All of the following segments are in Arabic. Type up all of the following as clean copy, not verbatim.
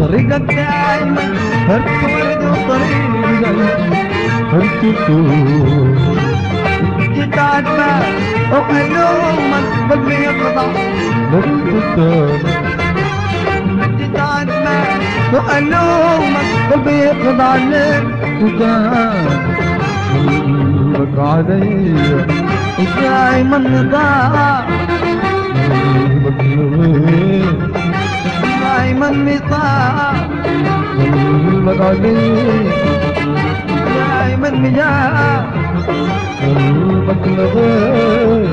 طريقك دايما هرتو ورد دايما نطاق قلبك عليك دايما مجاعة قلبك لغير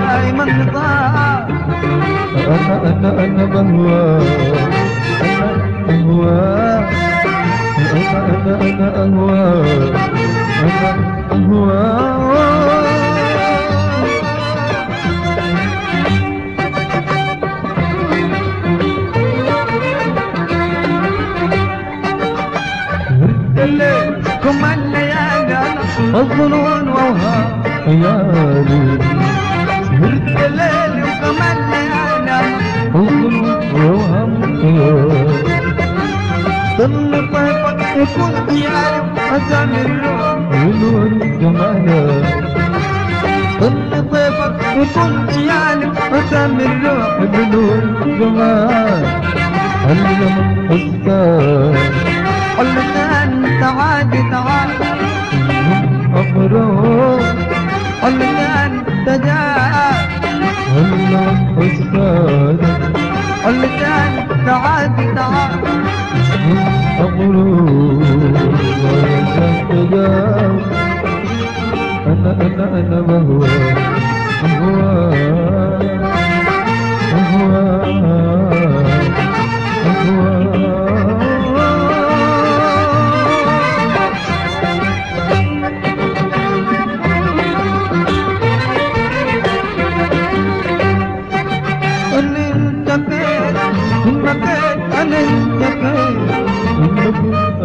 دايما نطاق أنا بهواك أنا أهواك أنا أهواك أنا أهواك كم الليالي والظنون ووها خيالي سهرت الليل وكم الليالي والظنون ووها خيالي ظل طيبك يكون خيالي وحزن النور جمالي ظل طيبك يكون خيالي وحزن الروح بنور جمال علم الأستاذ قلنا انت عادي تعال مبروك قلنا انت جاي هلا استاذ قلنا انت عادي تعال مبروك انت جاي انا بهواك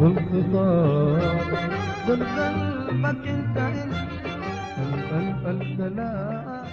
وفك الخطاب ضل قلبك أنت السلام